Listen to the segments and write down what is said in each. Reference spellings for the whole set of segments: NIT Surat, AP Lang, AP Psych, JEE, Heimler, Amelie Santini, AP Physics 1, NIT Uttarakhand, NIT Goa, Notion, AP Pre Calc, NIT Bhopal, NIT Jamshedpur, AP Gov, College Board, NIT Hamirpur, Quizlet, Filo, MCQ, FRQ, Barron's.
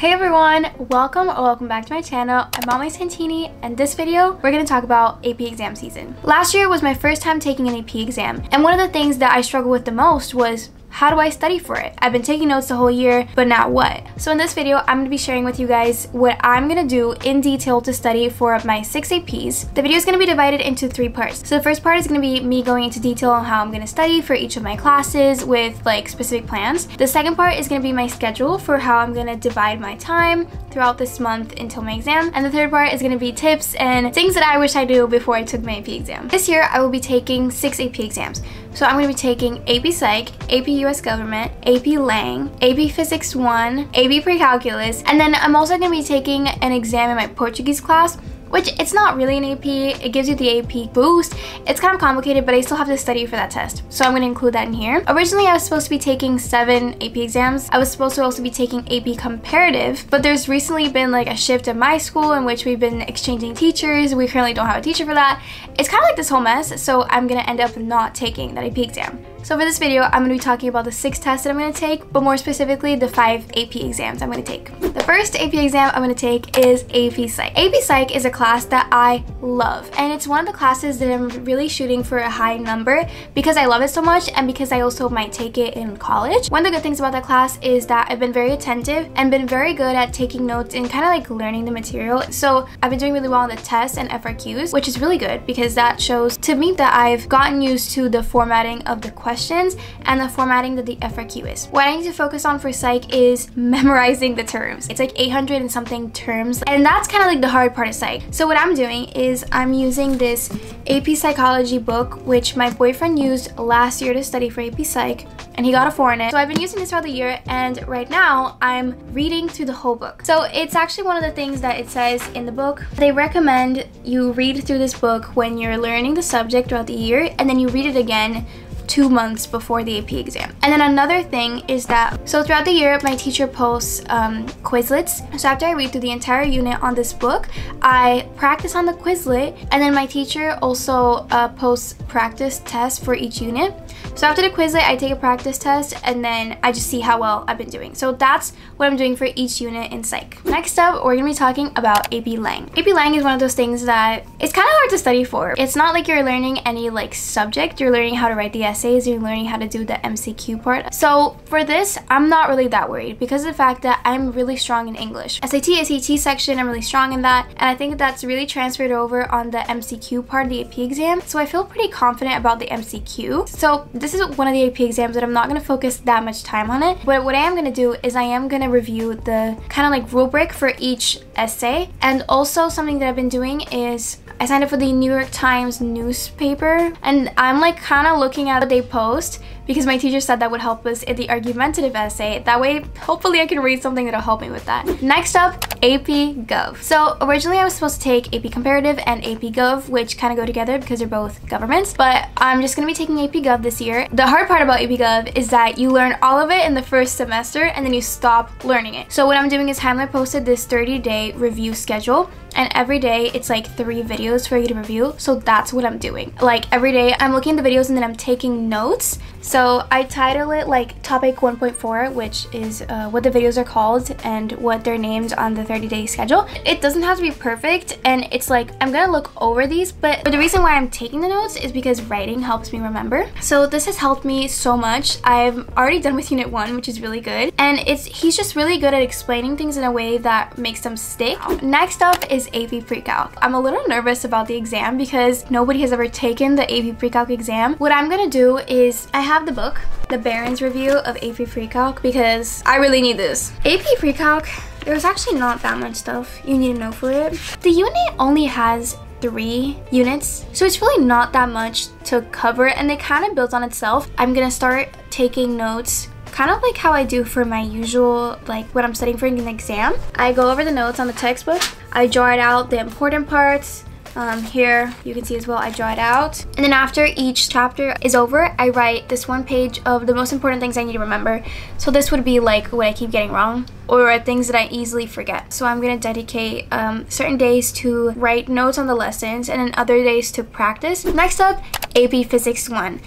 Hey everyone, welcome back to my channel. I'm Amelie Santini, and this video we're going to talk about AP exam season. Last year was my first time taking an AP exam, and one of the things that I struggled with the most was how do I study for it? I've been taking notes the whole year, but now what? So in this video, I'm going to be sharing with you guys what I'm going to do in detail to study for my 6 APs. The video is going to be divided into 3 parts. So the first part is going to be me going into detail on how I'm going to study for each of my classes with like specific plans. The second part is going to be my schedule for how I'm going to divide my time throughout this month until my exam. And the third part is going to be tips and things that I wish I knew before I took my AP exam. This year, I will be taking 6 AP exams. So I'm going to be taking AP Psych, AP US Government, AP Lang, AP Physics 1, AP Pre Calculus, and then I'm also going to be taking an exam in my Portuguese class, which it's not really an AP, it gives you the AP boost. It's kind of complicated, but I still have to study for that test, so I'm going to include that in here. Originally, I was supposed to be taking 7 AP exams. I was supposed to also be taking AP Comparative, but there's recently been like a shift in my school in which we've been exchanging teachers. We currently don't have a teacher for that. It's kind of like this whole mess, so I'm going to end up not taking that AP exam. So for this video, I'm going to be talking about the 6 tests that I'm going to take, but more specifically, the 5 AP exams I'm going to take. The first AP exam I'm going to take is AP Psych. AP Psych is a class that I love, and it's one of the classes that I'm really shooting for a high number because I love it so much and because I also might take it in college. One of the good things about that class is that I've been very attentive and been very good at taking notes and kind of like learning the material. So I've been doing really well on the tests and FRQs, which is really good because that shows to me that I've gotten used to the formatting of the questions and the formatting that the FRQ is. What I need to focus on for Psych is memorizing the terms. It's like 800 and something terms, and that's kind of like the hard part of Psych. So what I'm doing is I'm using this AP Psychology book, which my boyfriend used last year to study for AP Psych, and he got a 4 in it. So I've been using this throughout the year, and right now I'm reading through the whole book. So it's actually one of the things that it says in the book. They recommend you read through this book when you're learning the subject throughout the year, and then you read it again 2 months before the AP exam. And then another thing is that, so throughout the year, my teacher posts Quizlets. So after I read through the entire unit on this book, I practice on the Quizlet, and then my teacher also posts practice tests for each unit. So after the Quizlet, I take a practice test, and then I just see how well I've been doing. So that's what I'm doing for each unit in Psych. Next up, we're gonna be talking about AP Lang. AP Lang is one of those things that it's kind of hard to study for. It's not like you're learning any like subject. You're learning how to write the essays, you're learning how to do the MCQ part. So for this, I'm not really that worried because of the fact that I'm really strong in English. SAT, SAT section, I'm really strong in that, and I think that's really transferred over on the MCQ part of the AP exam. So I feel pretty confident about the MCQ. So this is one of the AP exams that I'm not going to focus that much time on it, but what I am going to do is I am going to review the kind of like rubric for each essay. And also something that I've been doing is I signed up for the New York Times newspaper, and I'm like kind of looking at what they post because my teacher said that would help us in the argumentative essay. That way, hopefully I can read something that'll help me with that. Next up, AP Gov. So originally I was supposed to take AP Comparative and AP Gov, which kind of go together because they're both governments, but I'm just going to be taking AP Gov this year. The hard part about AP Gov is that you learn all of it in the first semester and then you stop learning it. So what I'm doing is Heimler posted this 30-day review schedule, and every day it's like 3 videos for you to review. So that's what I'm doing. Like every day I'm looking at the videos and then I'm taking notes. So I title it like topic 1.4, which is what the videos are called and what their names on the 30-day schedule. It doesn't have to be perfect, and it's like I'm gonna look over these, but the reason why I'm taking the notes is because writing helps me remember. So this has helped me so much. I'm already done with unit 1, which is really good, and he's just really good at explaining things in a way that makes them stick. Next up is AP Pre Calc. I'm a little nervous about the exam because nobody has ever taken the AP Pre Calc exam. What I'm gonna do is I have the book, the Barron's review of AP Pre Calc, because I really need this. AP Pre Calc, there's actually not that much stuff you need to know for it. The unit only has 3 units, so it's really not that much to cover, and they kind of build on itself. I'm gonna start taking notes kind of like how I do for my usual, like when I'm studying for an exam. I go over the notes on the textbook, I draw it out, the important parts. Here you can see as well, I draw it out, and then after each chapter is over, I write this 1 page of the most important things I need to remember. So this would be like what I keep getting wrong or things that I easily forget. So I'm gonna dedicate certain days to write notes on the lessons and then other days to practice. Next up, AP Physics 1.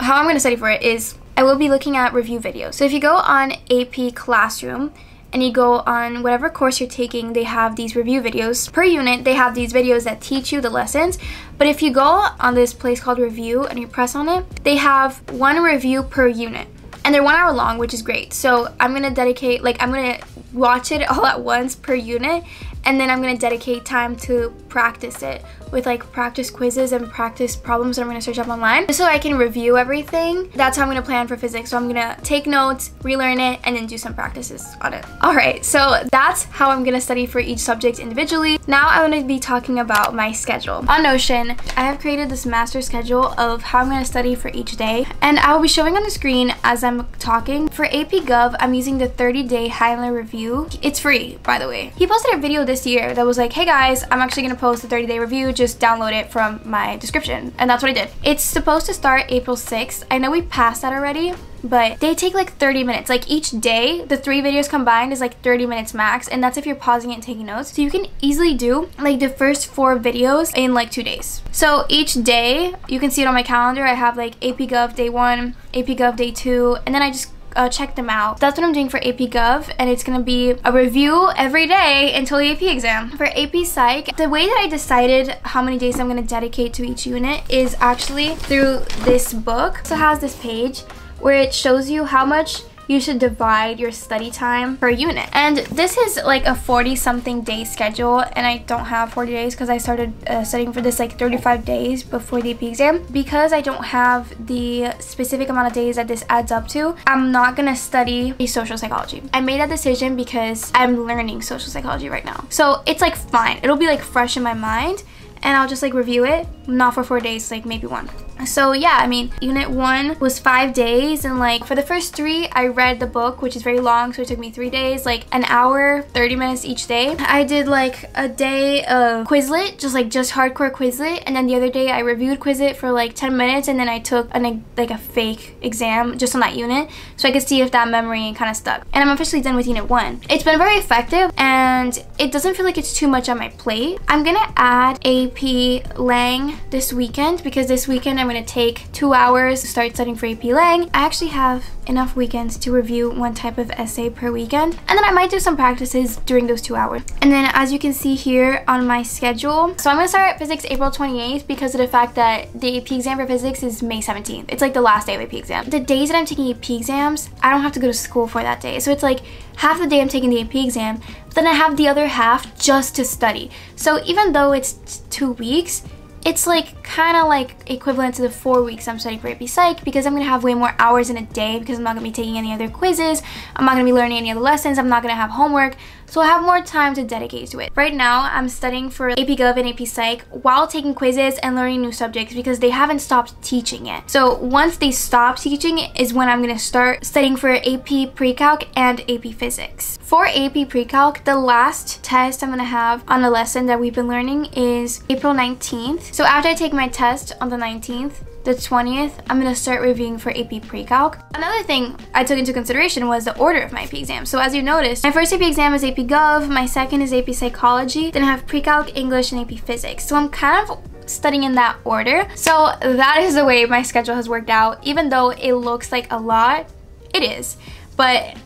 How I'm gonna study for it is I will be looking at review videos. So if you go on AP Classroom and you go on whatever course you're taking, they have these review videos. Per unit, they have these videos that teach you the lessons, but if you go on this place called Review and you press on it, they have one review per unit. And they're 1 hour long, which is great. So I'm gonna dedicate, like I'm gonna watch it all at once per unit, and then I'm gonna dedicate time to practice it with like practice quizzes and practice problems that I'm gonna search up online, just so I can review everything. That's how I'm gonna plan for physics. So I'm gonna take notes, relearn it, and then do some practices on it. All right, so that's how I'm gonna study for each subject individually. Now I wanna be talking about my schedule. On Notion, I have created this master schedule of how I'm gonna study for each day, and I will be showing on the screen as I'm talking. For AP Gov, I'm using the 30-day Heimler review. It's free, by the way. He posted a video this year that was like, hey guys, I'm actually gonna post a 30-day review, just download it from my description, and that's what I did. It's supposed to start April 6th. I know we passed that already, but they take like 30 minutes. Like each day, the three videos combined is like 30 minutes max, and that's if you're pausing it and taking notes. So you can easily do like the first 4 videos in like 2 days. So each day, you can see it on my calendar. I have like AP Gov day 1, AP Gov day 2, and then I just check them out. That's what I'm doing for AP Gov, and it's gonna be a review every day until the AP exam. For AP Psych, the way that I decided how many days I'm gonna dedicate to each unit is actually through this book. So it has this page where it shows you how much you should divide your study time per unit. And this is like a 40-something day schedule, and I don't have 40 days because I started studying for this like 35 days before the AP exam. Because I don't have the specific amount of days that this adds up to, I'm not gonna study social psychology. I made that decision because I'm learning social psychology right now. So it's like fine, it'll be like fresh in my mind, and I'll just like review it, not for 4 days, like maybe 1. So yeah, I mean, unit 1 was 5 days, and like for the first 3, I read the book, which is very long, so it took me 3 days, like an hour, 30 minutes each day. I did like a day of Quizlet, just hardcore Quizlet, and then the other day I reviewed Quizlet for like 10 minutes, and then I took like a fake exam just on that unit, so I could see if that memory kind of stuck. And I'm officially done with unit 1. It's been very effective, and it doesn't feel like it's too much on my plate. I'm gonna add AP Lang this weekend, because this weekend I'm going to take 2 hours to start studying for AP Lang. I actually have enough weekends to review 1 type of essay per weekend, and then I might do some practices during those 2 hours. And then as you can see here on my schedule, so I'm going to start physics April 28th because of the fact that the AP exam for physics is May 17th. It's like the last day of AP exam. The days that I'm taking AP exams, I don't have to go to school for that day. So it's like half the day I'm taking the AP exam, but then I have the other half just to study. So even though it's 2 weeks, it's like kind of like equivalent to the 4 weeks I'm studying for AP Psych, because I'm gonna have way more hours in a day, because I'm not gonna be taking any other quizzes, I'm not gonna be learning any other lessons, I'm not gonna have homework, so I have more time to dedicate to it. Right now, I'm studying for AP Gov and AP Psych while taking quizzes and learning new subjects, because they haven't stopped teaching it. So once they stop teaching it is when I'm gonna start studying for AP Pre Calc and AP Physics. For AP Pre Calc, the last test I'm gonna have on the lesson that we've been learning is April 19th. So after I take my test on the 19th, the 20th, I'm gonna start reviewing for AP Pre-Calc. Another thing I took into consideration was the order of my AP exam. So as you noticed, my first AP exam is AP Gov, my second is AP Psychology, then I have Pre-Calc, English, and AP Physics. So I'm kind of studying in that order. So that is the way my schedule has worked out. Even though it looks like a lot, it is. But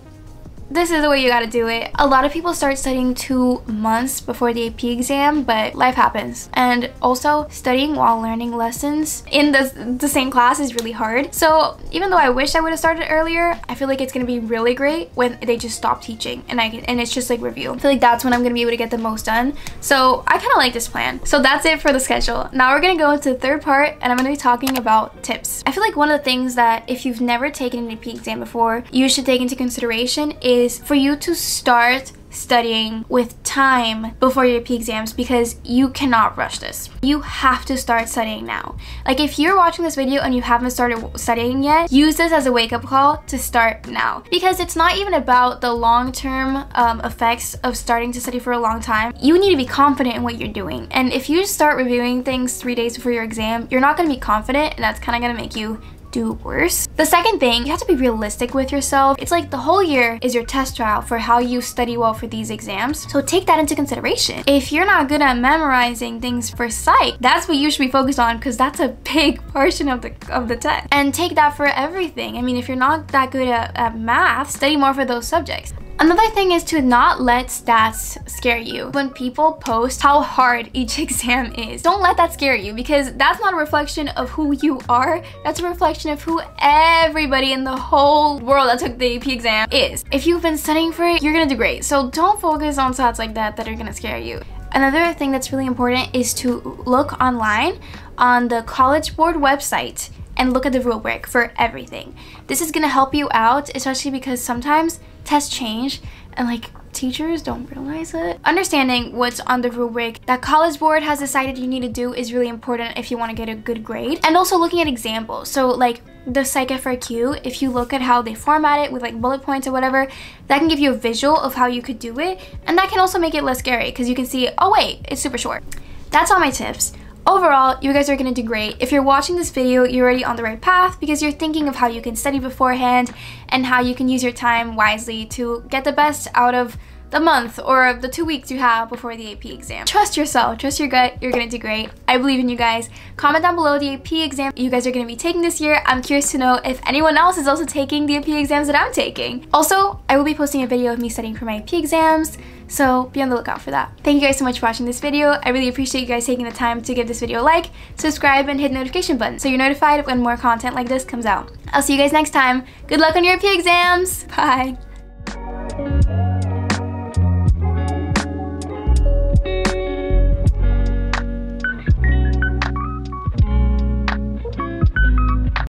this is the way you gotta do it. A lot of people start studying 2 months before the AP exam, but life happens. And also, studying while learning lessons in the same class is really hard. So even though I wish I would have started earlier, I feel like it's gonna be really great when they just stop teaching and it's just like review. I feel like that's when I'm gonna be able to get the most done. So I kinda like this plan. So that's it for the schedule. Now we're gonna go into the third part, and I'm gonna be talking about tips. I feel like one of the things that if you've never taken an AP exam before, you should take into consideration is for you to start studying with time before your AP exams, because you cannot rush this. You have to start studying now. Like if you're watching this video and you haven't started studying yet, use this as a wake-up call to start now, because it's not even about the long-term effects of starting to study for a long time. You need to be confident in what you're doing, and if you start reviewing things 3 days before your exam, you're not going to be confident, and that's kind of going to make you do worse. The second thing, you have to be realistic with yourself. It's like the whole year is your test trial for how you study well for these exams, so take that into consideration. If you're not good at memorizing things for psych, that's what you should be focused on, because that's a big portion of the test. And take that for everything. I mean, if you're not that good at math, study more for those subjects. Another thing is to not let stats scare you. When people post how hard each exam is, don't let that scare you, because that's not a reflection of who you are. That's a reflection of who everybody in the whole world that took the AP exam is. If you've been studying for it, you're gonna do great. So don't focus on stats like that that are gonna scare you. Another thing that's really important is to look online on the College Board website and look at the rubric for everything. This is gonna help you out, especially because sometimes tests change and like teachers don't realize it. Understanding what's on the rubric that College Board has decided you need to do is really important if you wanna get a good grade. And also looking at examples. So like the Psych FRQ, if you look at how they format it with like bullet points or whatever, that can give you a visual of how you could do it. And that can also make it less scary because you can see, oh wait, it's super short. That's all my tips. Overall, you guys are gonna do great. If you're watching this video, you're already on the right path because you're thinking of how you can study beforehand and how you can use your time wisely to get the best out of the month or the 2 weeks you have before the AP exam. Trust yourself, trust your gut, you're gonna do great. I believe in you guys. Comment down below the AP exam you guys are gonna be taking this year. I'm curious to know if anyone else is also taking the AP exams that I'm taking. Also, I will be posting a video of me studying for my AP exams, so be on the lookout for that. Thank you guys so much for watching this video. I really appreciate you guys taking the time to give this video a like, subscribe, and hit the notification button so you're notified when more content like this comes out. I'll see you guys next time. Good luck on your AP exams. Bye.